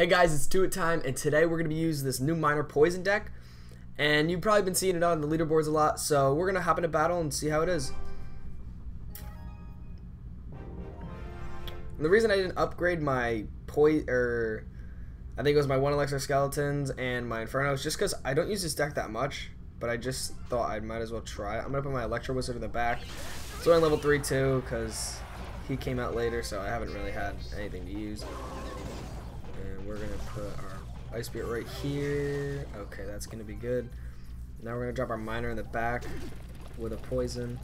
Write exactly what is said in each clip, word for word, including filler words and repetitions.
Hey guys, it's two at time, and today we're going to be using this new Miner Poison deck, and you've probably been seeing it on the leaderboards a lot, so we're going to hop into battle and see how it is. And the reason I didn't upgrade my Poison, er, I think it was my one Electro Skeletons and my Inferno, is just because I don't use this deck that much, but I just thought I might as well try it. I'm going to put my Electro Wizard in the back. It's only level three too, because he came out later, so I haven't really had anything to use. We're gonna put our Ice Beard right here. Okay, that's gonna be good. Now we're gonna drop our Miner in the back with a Poison.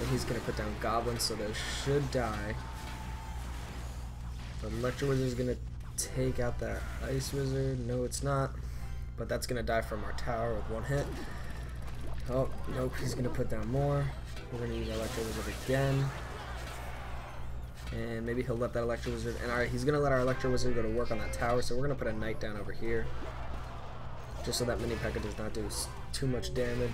And he's gonna put down Goblins, so they should die. The Electro Wizard is gonna take out that Ice Wizard. No, it's not. But that's gonna die from our tower with one hit. Oh, nope, he's gonna put down more. We're gonna use our Electro Wizard again. And maybe he'll let that Electro Wizard, and alright, he's gonna let our Electro Wizard go to work on that tower, so we're gonna put a Knight down over here. Just so that Mini P E K K A does not do too much damage.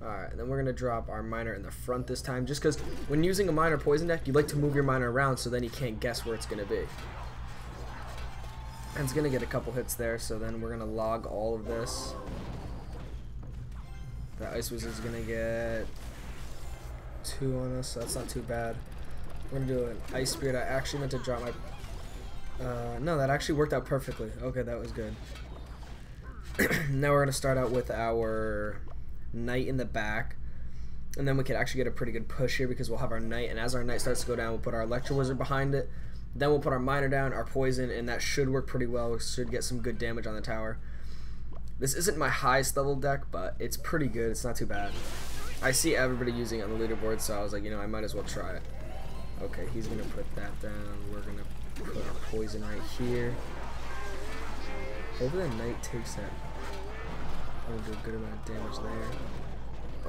Alright, then we're gonna drop our Miner in the front this time, just because when using a Miner Poison deck, you like to move your Miner around so then you can't guess where it's gonna be. And it's gonna get a couple hits there, so then we're gonna log all of this. That Ice Wizard's gonna get two on us, so that's not too bad. We're gonna do an Ice Spirit. I actually meant to drop my... Uh, no, that actually worked out perfectly. Okay, that was good. Now we're gonna start out with our Knight in the back. And then we could actually get a pretty good push here because we'll have our Knight. And as our Knight starts to go down, we'll put our Electro Wizard behind it. Then we'll put our Miner down, our Poison, and that should work pretty well. We should get some good damage on the tower. This isn't my highest level deck, but it's pretty good. It's not too bad. I see everybody using it on the leaderboard, so I was like, you know, I might as well try it. Okay, he's gonna put that down. We're gonna put our Poison right here. Hopefully the Knight takes that. I'm gonna do a good amount of damage there.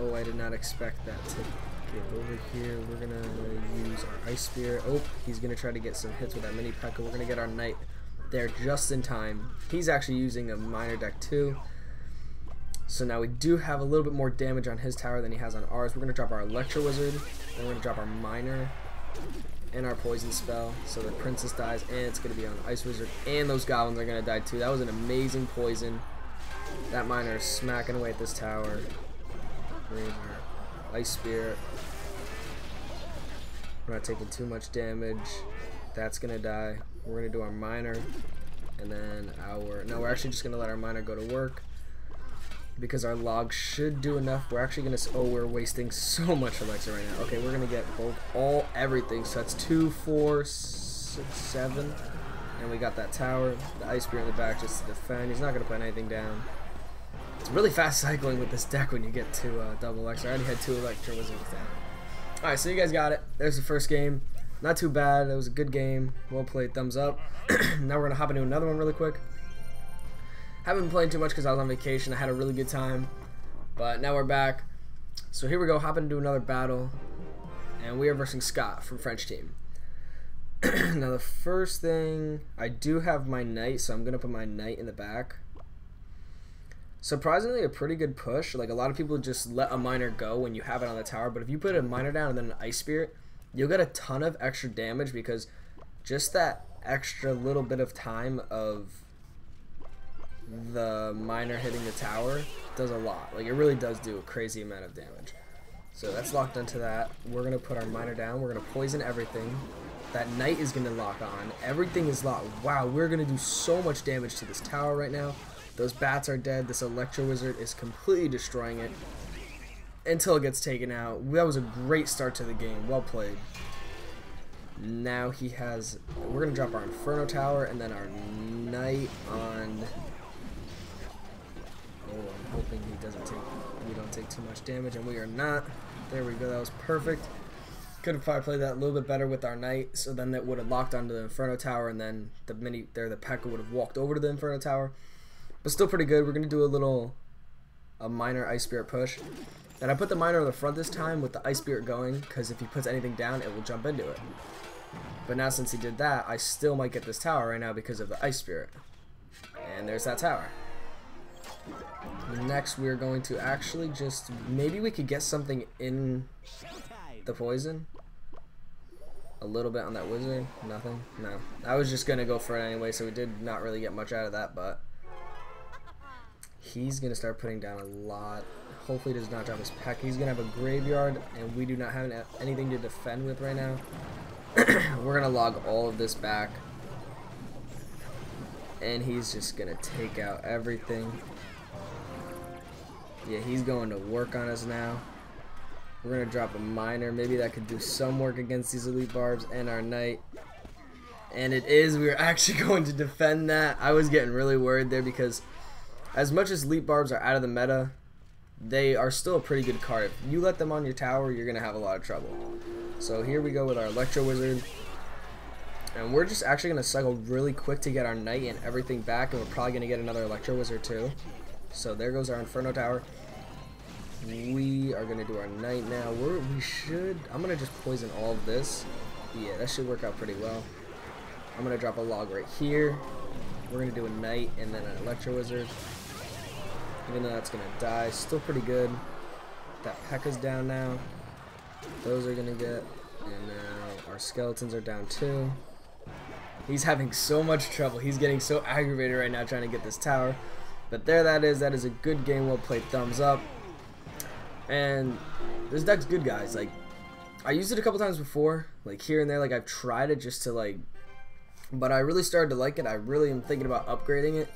Oh, I did not expect that to get over here. We're gonna use our Ice Spear. Oh, he's gonna try to get some hits with that Mini P E K K A. We're gonna get our Knight there just in time. He's actually using a Miner deck too. So now we do have a little bit more damage on his tower than he has on ours. We're gonna drop our Electro Wizard. Then we're gonna drop our Miner and our Poison spell, so the Princess dies, and it's going to be on Ice Wizard, and those Goblins are going to die too. That was an amazing Poison. That Miner is smacking away at this tower. Ice Spear. We're not taking too much damage. That's going to die. We're going to do our Miner, and then our... No, we're actually just going to let our Miner go to work, because our log should do enough. We're actually gonna, oh, we're wasting so much elixir right now. Okay, we're gonna get both, all, everything. So that's two, four, six, seven. And we got that tower. The Ice Spear in the back just to defend. He's not gonna put anything down. It's really fast cycling with this deck when you get to uh, double elixir. I already had two Electro Wizards down. All right, so you guys got it. There's the first game. Not too bad, it was a good game. Well played, thumbs up. Now we're gonna hop into another one really quick. Haven't been playing too much because I was on vacation. I had a really good time, but now we're back. So here we go, hopping into another battle, and we are versing Scott from French team. Now the first thing, I do have my Knight, so I'm gonna put my Knight in the back. Surprisingly, a pretty good push. Like, a lot of people just let a Miner go when you have it on the tower, but if you put a Miner down and then an Ice Spirit, you'll get a ton of extra damage because just that extra little bit of time of the Miner hitting the tower does a lot. Like, it really does do a crazy amount of damage. So that's locked into that. We're gonna put our Miner down. We're gonna Poison everything. That Knight is gonna lock on. Everything is locked. Wow, we're gonna do so much damage to this tower right now. Those bats are dead. This Electro Wizard is completely destroying it until it gets taken out. That was a great start to the game. Well played. Now he has, we're gonna drop our Inferno tower and then our Knight on. Hoping he doesn't take, we don't take too much damage, and we are not. There we go, that was perfect. Could have probably played that a little bit better with our Knight, so then that would have locked onto the Inferno tower, and then the mini there the P E K K A would have walked over to the Inferno tower. But still pretty good. We're gonna do a little a Miner Ice Spirit push, and I put the Miner in the front this time with the Ice Spirit going, because if he puts anything down, it will jump into it. But now since he did that, I still might get this tower right now because of the Ice Spirit, and there's that tower. Next, we're going to actually just, maybe we could get something in the Poison. a little bit on that wizard. Nothing. No. I was just gonna go for it anyway, so we did not really get much out of that, but he's gonna start putting down a lot. Hopefully he does not drop his pack. He's gonna have a graveyard, and we do not have anything to defend with right now. We're gonna log all of this back, and he's just gonna take out everything. Yeah, he's going to work on us now. We're gonna drop a miner. Maybe that could do some work against these elite barbs and our knight. And it is. We are actually going to defend that. I was getting really worried there because as much as elite barbs are out of the meta, they are still a pretty good card. If you let them on your tower, you're gonna have a lot of trouble. So here we go with our Electro Wizard. And we're just actually gonna cycle really quick to get our knight and everything back, and we're probably gonna get another Electro Wizard too. So there goes our Inferno Tower. We are gonna do our knight now. We're, we should. I'm gonna just poison all of this. Yeah, that should work out pretty well. I'm gonna drop a log right here. We're gonna do a knight and then an Electro Wizard. Even though that's gonna die, still pretty good. That P E K K A is down now. Those are gonna get, and now our skeletons are down too. He's having so much trouble. He's getting so aggravated right now trying to get this tower. But there that is. That is a good game. Well played. Thumbs up. And this deck's good, guys. Like, I used it a couple times before, like here and there. Like, I've tried it just to like, but I really started to like it. I really am thinking about upgrading it,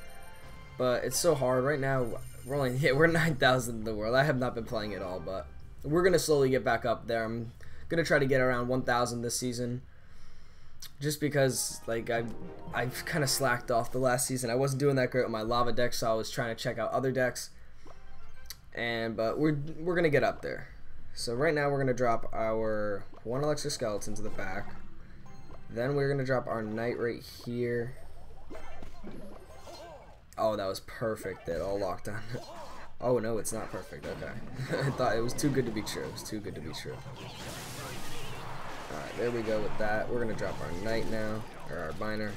but it's so hard right now. We're only yeah, we're nine thousand in the world. I have not been playing at all, but we're gonna slowly get back up there. I'm gonna try to get around one thousand this season, just because like I've I've kind of slacked off the last season. I wasn't doing that great with my lava deck, so I was trying to check out other decks. And but we're we're gonna get up there. So right now we're gonna drop our one Electro Skeleton to the back. Then we're gonna drop our knight right here. Oh, that was perfect. That all locked on. Oh no, it's not perfect. Okay, I thought it was too good to be true. It was too good to be true. All right, there we go with that. We're gonna drop our knight now, or our miner.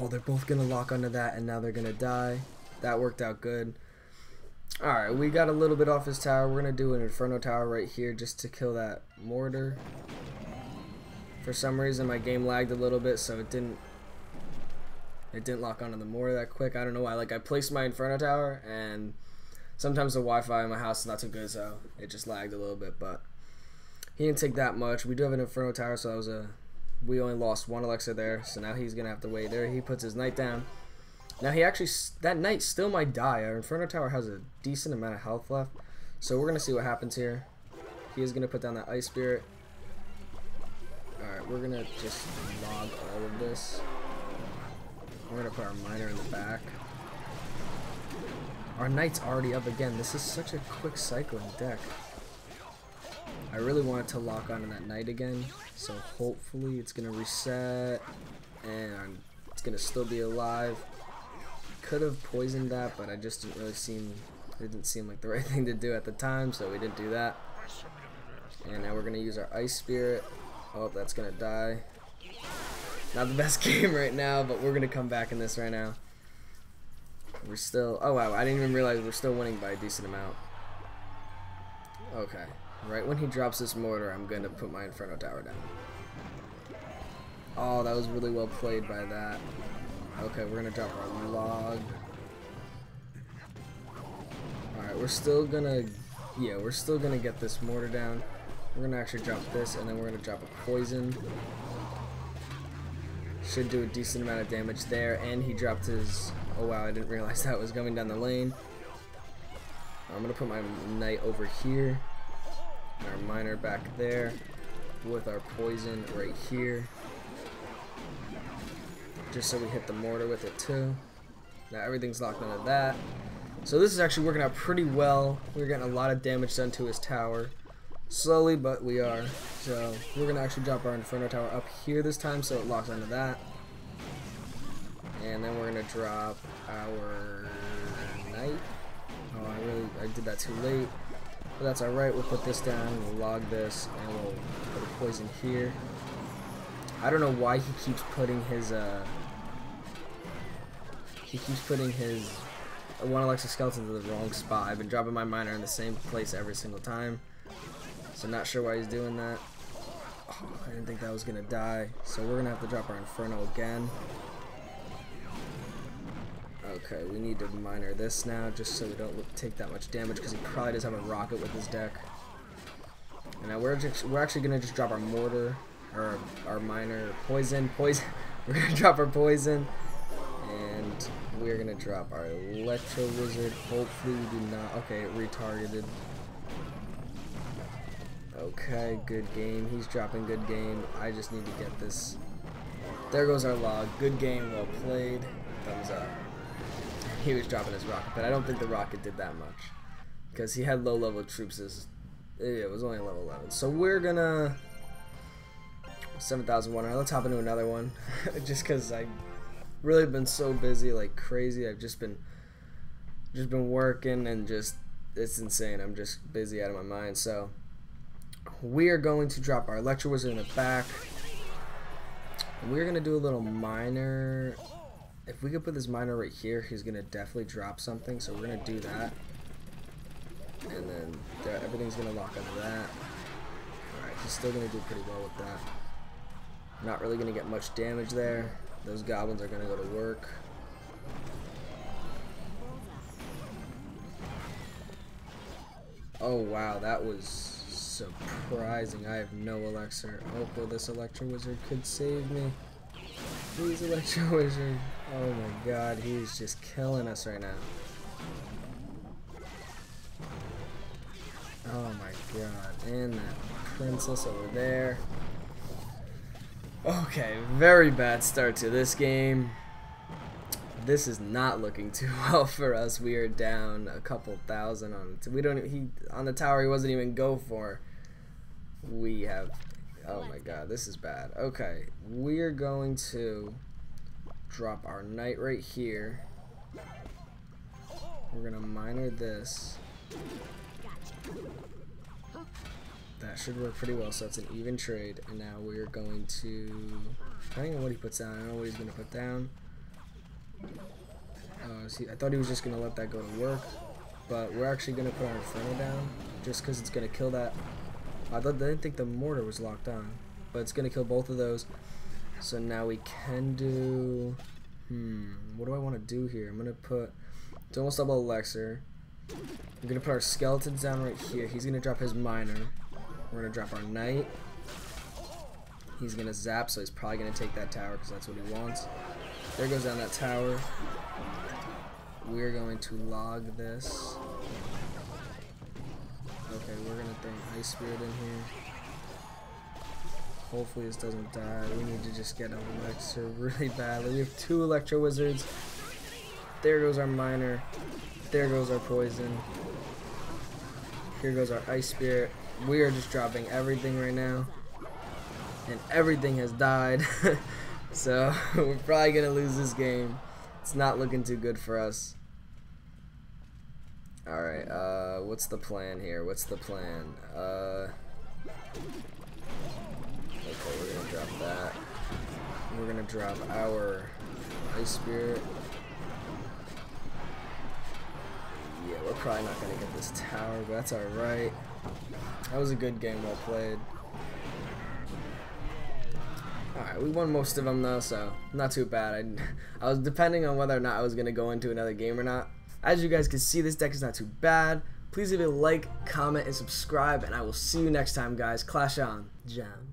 Oh, they're both gonna lock onto that, and now they're gonna die. That worked out good. Alright, we got a little bit off his tower. We're going to do an Inferno Tower right here just to kill that mortar. For some reason, my game lagged a little bit, so it didn't it didn't lock onto the mortar that quick. I don't know why. Like, I placed my Inferno Tower, and sometimes the Wi-Fi in my house is not so good, so it just lagged a little bit. But he didn't take that much. We do have an Inferno Tower, so that was a we only lost one Alexa there, so now he's going to have to wait there. He puts his knight down. Now he actually, that knight still might die. Our Inferno Tower has a decent amount of health left. So we're going to see what happens here. He is going to put down that Ice Spirit. Alright, we're going to just log all of this. We're going to put our miner in the back. Our knight's already up again. This is such a quick cycling deck. I really wanted to lock onto that knight again. So hopefully it's going to reset. And it's going to still be alive. Could have poisoned that, but I just didn't really seem it didn't seem like the right thing to do at the time, so we didn't do that. And now we're gonna use our Ice Spirit. Oh, that's gonna die. Not the best game right now, but we're gonna come back in this right now. We're still oh wow, I didn't even realize we're still winning by a decent amount. Okay. Right when he drops this mortar, I'm gonna put my Inferno Tower down. Oh, that was really well played by that. Okay, we're gonna drop our log. Alright, we're still gonna yeah, we're still gonna get this mortar down. We're gonna actually drop this, and then we're gonna drop a poison. Should do a decent amount of damage there, and he dropped his oh wow, I didn't realize that was coming down the lane. I'm gonna put my knight over here. And our miner back there with our poison right here. Just so we hit the mortar with it too. Now everything's locked onto that. So this is actually working out pretty well. We're getting a lot of damage done to his tower. Slowly, but we are. So we're gonna actually drop our Inferno Tower up here this time so it locks onto that. And then we're gonna drop our knight. Oh, I really, I did that too late. But that's alright, we'll put this down, we'll log this, and we'll put a poison here. I don't know why he keeps putting his, uh, he keeps putting his one Alexa Skeleton to the wrong spot. I've been dropping my miner in the same place every single time. So not sure why he's doing that. Oh, I didn't think that was gonna die. So we're gonna have to drop our Inferno again. Okay, we need to miner this now just so we don't look, take that much damage, because he probably does have a rocket with his deck. And now we're just, we're actually gonna just drop our mortar or our, our miner poison poison. We're gonna drop our poison, and we're gonna drop our Electro Wizard. Hopefully we do not. Okay, it retargeted. Okay, good game. He's dropping good game. I just need to get this. There goes our log. Good game, well played. Thumbs up. He was dropping his rocket, but I don't think the rocket did that much, because he had low-level troops. As, it was only level eleven. So we're gonna seven thousand one hundred. Let's hop into another one, just because I really been so busy, like crazy. I've just been, just been working and just it's insane. I'm just busy out of my mind. So we are going to drop our Electro Wizard in the back. We're gonna do a little miner. If we could put this miner right here, he's gonna definitely drop something, so we're gonna do that, and then there, everything's gonna lock onto that. Alright, he's still gonna do pretty well with that. Not really gonna get much damage there. Those goblins are gonna go to work. Oh wow, that was surprising. I have no elixir. Hopefully this Electro Wizard could save me. Please, Electro Wizard. Oh my god, he's just killing us right now. Oh my god, and that princess over there. Okay, very bad start to this game. This is not looking too well for us. We are down a couple thousand on. We don't. He on the tower. He wasn't even go for. We have. Oh my god, this is bad. Okay, we're going to drop our knight right here. We're gonna miner this. That should work pretty well, so it's an even trade. And now we're going to, depending on what he puts down, I don't know what he's gonna put down. Uh, see, I thought he was just gonna let that go to work, but we're actually gonna put our Inferno down just because it's gonna kill that. I thought, I didn't think the mortar was locked on, but it's gonna kill both of those. So now we can do, hmm, what do I want to do here? I'm gonna put, it's almost double elixir. We're gonna put our skeletons down right here. He's gonna drop his miner. We're gonna drop our knight. He's gonna zap, so he's probably gonna take that tower because that's what he wants. There goes down that tower. We're going to log this. Okay, we're gonna throw an Ice Spirit in here. Hopefully this doesn't die. We need to just get an elixir really badly. We have two Electro Wizards. There goes our miner. There goes our poison. Here goes our Ice Spirit. We are just dropping everything right now, and everything has died. So we're probably gonna lose this game. It's not looking too good for us. Alright, uh, what's the plan here? What's the plan? Uh, okay, we're gonna drop that. We're gonna drop our Ice Spirit. Yeah, we're probably not gonna get this tower, but that's alright. That was a good game, well played. Alright, we won most of them though, so not too bad. I, I was depending on whether or not I was gonna go into another game or not. As you guys can see, this deck is not too bad. Please leave a like, comment, and subscribe, and I will see you next time, guys. Clash on. Jam.